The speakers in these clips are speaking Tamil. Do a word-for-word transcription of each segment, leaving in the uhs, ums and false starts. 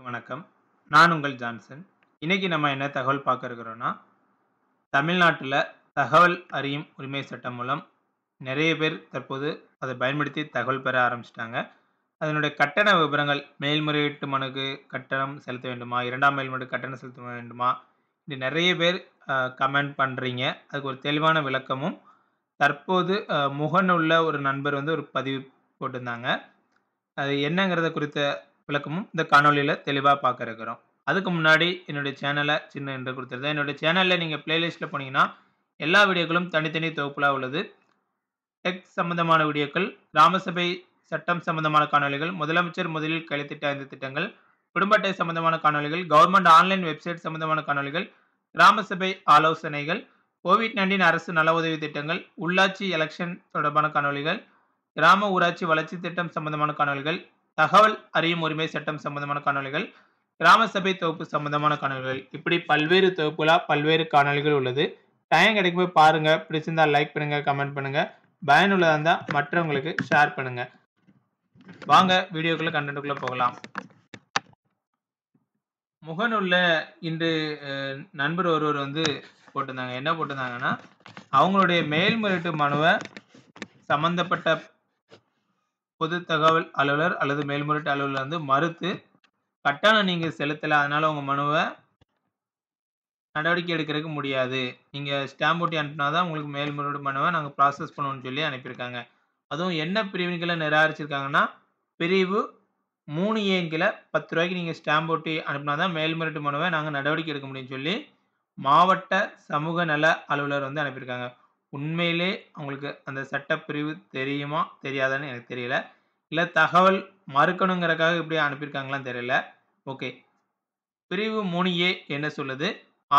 அனைவருக்கும் வணக்கம். நான் உங்கள் ஜான்சன். இன்னைக்கு நம்ம என்ன தகவல் பார்க்க இருக்கிறோம்னா, தமிழ்நாட்டில் தகவல் அறியும் உரிமை சட்டம் மூலம் நிறைய பேர் தற்போது அதை பயன்படுத்தி தகவல் பெற ஆரம்பிச்சிட்டாங்க. அதனுடைய கட்டண விவரங்கள், மேல்முறையீட்டு மனுக்கு கட்டணம் செலுத்த வேண்டுமா, இரண்டாம் மேல்முறை கட்டணம் செலுத்த வேண்டுமா, இப்படி நிறைய பேர் கமெண்ட் பண்ணுறீங்க. அதுக்கு ஒரு தெளிவான விளக்கமும் தற்போது முகநூலில் ஒரு நண்பர் வந்து ஒரு பதிவு போட்டிருந்தாங்க. அது என்னங்கிறத குறித்த விளக்கமும் இந்த காணொலியில் தெளிவாக பார்க்க இருக்கிறோம். அதுக்கு முன்னாடி என்னுடைய சேனலை சின்ன என்று கொடுத்துருந்தேன். என்னுடைய சேனலில் நீங்கள் பிளேலிஸ்ட்டில் போனீங்கன்னா எல்லா வீடியோக்களும் தனித்தனி தொகுப்புலாக உள்ளது. டெக் சம்பந்தமான வீடியோக்கள், கிராமசபை சட்டம் சம்பந்தமான காணொலிகள், முதலமைச்சர் முதலில் கையெழுத்திட்ட ஐந்து திட்டங்கள், குடும்ப அட்டை சம்பந்தமான காணொலிகள், கவர்மெண்ட் ஆன்லைன் வெப்சைட் சம்பந்தமான காணொலிகள், கிராமசபை ஆலோசனைகள், கோவிட் நைன்டீன் அரசு நல உதவி திட்டங்கள், உள்ளாட்சி எலெக்ஷன் தொடர்பான காணொலிகள், கிராம ஊராட்சி வளர்ச்சி திட்டம் சம்பந்தமான காணொலிகள், தகவல் அறியும் உரிமை சட்டம் சம்பந்தமான காணொலிகள், கிராம சபை தொகுப்பு சம்பந்தமான காணொலிகள், இப்படி பல்வேறு தொகுப்புகளாக பல்வேறு காணொலிகள் உள்ளது. டைம் கிடைக்கும் போய் பாருங்கள். பிடிச்சிருந்தா லைக் பண்ணுங்கள், கமெண்ட் பண்ணுங்கள், பயனுள்ளதாக இருந்தால் மற்றவங்களுக்கு ஷேர் பண்ணுங்கள். வாங்க வீடியோக்குள்ளே கண்டென்ட்டுக்குள்ளே போகலாம். முகநூலில் இன்று நண்பர் ஒருவர் வந்து போட்டிருந்தாங்க. என்ன போட்டிருந்தாங்கன்னா, அவங்களுடைய மேல்முறையீட்டு மனுவை சம்பந்தப்பட்ட பொது தகவல் அலுவலர் அல்லது மேல்முறையீட்டு அலுவலர் வந்து மறுத்து, கட்டணம் நீங்கள் செலுத்தலை, அதனால் உங்கள் மனுவை நடவடிக்கை எடுக்கிறதுக்கு முடியாது, நீங்கள் ஸ்டாம்ப் ஓட்டி அனுப்பினா தான் உங்களுக்கு மேல்முறையீடு மனுவை நாங்கள் ப்ராசஸ் பண்ணுவோம்னு சொல்லி அனுப்பியிருக்காங்க. அதுவும் என்ன பிரிவின்களை நிராகரிச்சிருக்காங்கன்னா, பிரிவு மூணு ஏன் கீழே பத்து ரூபாய்க்கு நீங்கள் ஸ்டாம்ப் ஓட்டி அனுப்பினா தான் மேல்முறையீட்டு மனுவை நாங்கள் நடவடிக்கை எடுக்க முடியும்னு சொல்லி மாவட்ட சமூக நல அலுவலர் வந்து அனுப்பியிருக்காங்க. உண்மையிலே அவங்களுக்கு அந்த சட்டப்பிரிவு தெரியுமா தெரியாதான்னு எனக்கு தெரியல. இல்லை தகவல் மறுக்கணுங்கிறக்காக இப்படி அனுப்பியிருக்காங்களான்னு தெரியல. ஓகே, பிரிவு மூணு ஏ என்ன சொல்லுது?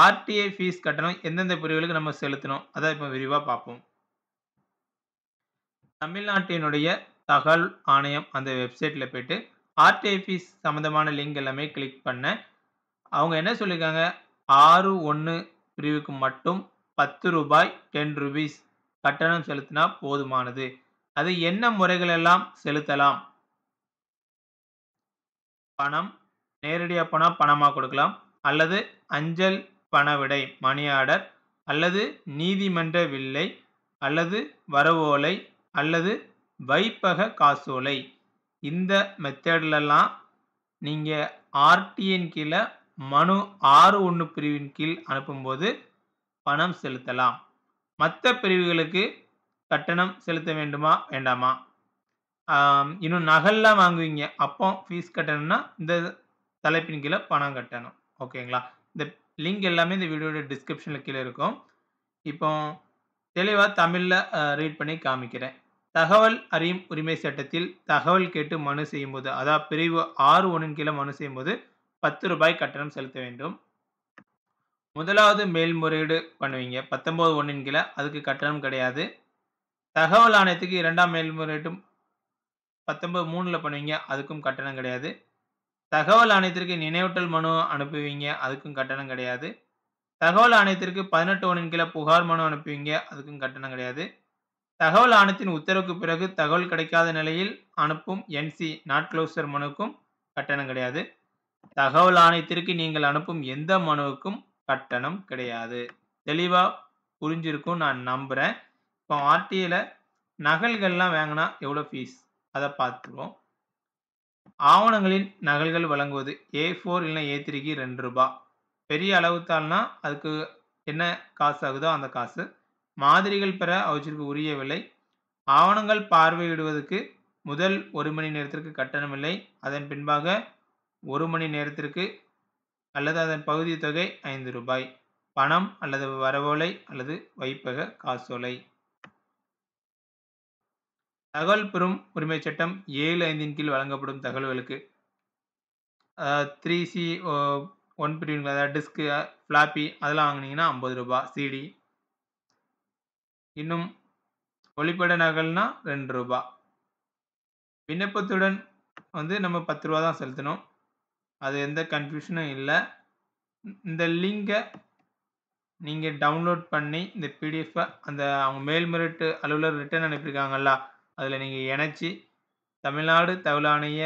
ஆர்டிஐ ஃபீஸ் கட்டணம் எந்தெந்த பிரிவுகளுக்கு நம்ம செலுத்தணும், அதை இப்போ விரிவாக பார்ப்போம். தமிழ்நாட்டினுடைய தகவல் ஆணையம் அந்த வெப்சைட்டில் போய்ட்டு ஆர்டிஐ ஃபீஸ் சம்மந்தமான லிங்க் எல்லாமே கிளிக் பண்ண, அவங்க என்ன சொல்லியிருக்காங்க, ஆறு ஒன்று பிரிவுக்கு மட்டும் பத்து ரூபாய் டென் ருபீஸ் கட்டணம் செலுத்தினா போதுமானது. அது என்ன முறைகளெல்லாம் செலுத்தலாம்? பணம், நேரடியாக போனால் பணமாக கொடுக்கலாம், அல்லது அஞ்சல் பண விடை மணி ஆர்டர், அல்லது நீதிமன்ற வில்லை, அல்லது வரவோலை, அல்லது வைப்பக காசோலை. இந்த மெத்தேட்லலாம் நீங்கள் ஆர்டிஎன் கீழே மனு ஆறு ஒன்று பிரிவின் கீழ் அனுப்பும்போது பணம் செலுத்தலாம். மற்ற பிரிவுகளுக்கு கட்டணம் செலுத்த வேண்டுமா வேண்டாமா? இன்னும் நகல்லாம் வாங்குவீங்க, அப்போ ஃபீஸ் கட்டணும்னா இந்த தலைப்பின் கீழே பணம் கட்டணும். ஓகேங்களா? இந்த லிங்க் எல்லாமே இந்த வீடியோட டிஸ்கிரிப்ஷனில் கீழே இருக்கும். இப்போ தெளிவாக தமிழில் ரீட் பண்ணி காமிக்கிறேன். தகவல் அறியும் உரிமை சட்டத்தில் தகவல் கேட்டு மனு செய்யும்போது, அதாவது பிரிவு ஆறு ஒன்றின் கீழே மனு செய்யும்போது பத்து ரூபாய் கட்டணம் செலுத்த வேண்டும். முதலாவது மேல்முறையீடு பண்ணுவீங்க பத்தொம்போது ஒன்றின் கீழே, அதுக்கு கட்டணம் கிடையாது. தகவல் ஆணையத்துக்கு இரண்டாம் மேல்முறையீடும் பத்தொம்போது மூணில் பண்ணுவீங்க, அதுக்கும் கட்டணம் கிடையாது. தகவல் ஆணையத்திற்கு நினைவூட்டல் மனு அனுப்புவீங்க, அதுக்கும் கட்டணம் கிடையாது. தகவல் ஆணையத்திற்கு பதினெட்டு ஒன்றின் கீழே புகார் மனு அனுப்புவீங்க, அதுக்கும் கட்டணம் கிடையாது. தகவல் ஆணையத்தின் உத்தரவுக்கு பிறகு தகவல் கிடைக்காத நிலையில் அனுப்பும் என்சி நாட் க்ளோசர் மனுக்கும் கட்டணம் கிடையாது. தகவல் ஆணையத்திற்கு நீங்கள் அனுப்பும் எந்த மனுவுக்கும் கட்டணம் கிடையாது. தெளிவாக புரிஞ்சிருக்கும் நான் நம்புகிறேன். இப்போ ஆர்டிஐயில் நகல்கள்லாம் வாங்கினா எவ்வளோ ஃபீஸ் அதை பார்த்துருவோம். ஆவணங்களின் நகல்கள் வழங்குவது ஏ ஃபோர் இல்லைன்னா ஏ த்ரீக்கு ரெண்டு ரூபா, பெரிய அளவுத்தாள்னா அதுக்கு என்ன காசு ஆகுதோ அந்த காசு, மாதிரிகள் பெற அவற்றிற்கு உரிய விலை, ஆவணங்கள் பார்வையிடுவதற்கு முதல் ஒரு மணி நேரத்திற்கு கட்டணம் இல்லை, அதன் பின்பாக ஒரு மணி நேரத்திற்கு அல்லது அதன் பகுதி தொகை ஐந்து ரூபாய், பணம் அல்லது வரவோலை அல்லது வைப்பக காசோலை. தகவல் பெறும் உரிமை சட்டம் ஏழு ஐந்தின் கீழ் வழங்கப்படும் தகவல்களுக்கு த்ரீ சி ஒன் பிரிவின், அதாவது டிஸ்கு ஃப்ளாப்பி அதெல்லாம் வாங்கினீங்கன்னா ஐம்பது ரூபாய், சிடி இன்னும் ஒளிப்பட நகல்னா ரெண்டு ரூபாய். விண்ணப்பத்துடன் வந்து நம்ம பத்து ரூபா தான் செலுத்தணும், அது எந்த கன்ஃபியூஷனும் இல்லை. இந்த லிங்கை நீங்கள் டவுன்லோட் பண்ணி இந்த பிடிஎஃபை அந்த அவங்க மேல்முறையீட்டு அலுவலர் ரிட்டர்ன் அனுப்பியிருக்காங்கல்ல, அதில் நீங்கள் இணைச்சி தமிழ்நாடு தகவல் ஆணைய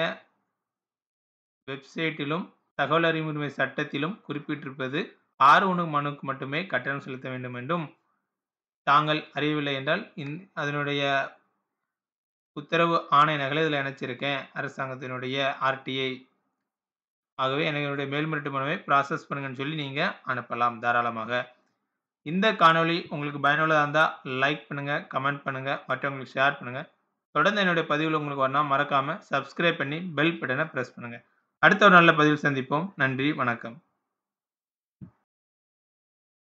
வெப்சைட்டிலும் தகவல் அறிவுரிமை சட்டத்திலும் குறிப்பிட்டிருப்பது ஆர்வணு மனுக்கு மட்டுமே கட்டணம் செலுத்த வேண்டும் என்றும், தாங்கள் அறியவில்லை என்றால் அதனுடைய உத்தரவு ஆணை நகலை இதில் இணைச்சிருக்கேன் அரசாங்கத்தினுடைய ஆர்டிஐ, ஆகவே என்னுடைய மேல்முறையீட்டு மனுவை ப்ராசஸ் பண்ணுங்கன்னு சொல்லி நீங்கள் அனுப்பலாம் தாராளமாக. இந்த காணொலி உங்களுக்கு பயனுள்ளதாக இருந்தால் லைக் பண்ணுங்கள், கமெண்ட் பண்ணுங்கள், மற்றவங்களுக்கு ஷேர் பண்ணுங்கள். தொடர்ந்து என்னுடைய பதிவில் உங்களுக்கு வரணும், மறக்காமல் சப்ஸ்கிரைப் பண்ணி பெல் பட்டனை ப்ரெஸ் பண்ணுங்கள். அடுத்த ஒரு நல்ல பதிவில் சந்திப்போம். நன்றி, வணக்கம்.